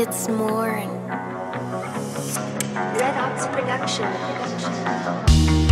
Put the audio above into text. It's Morne Red3QX Production.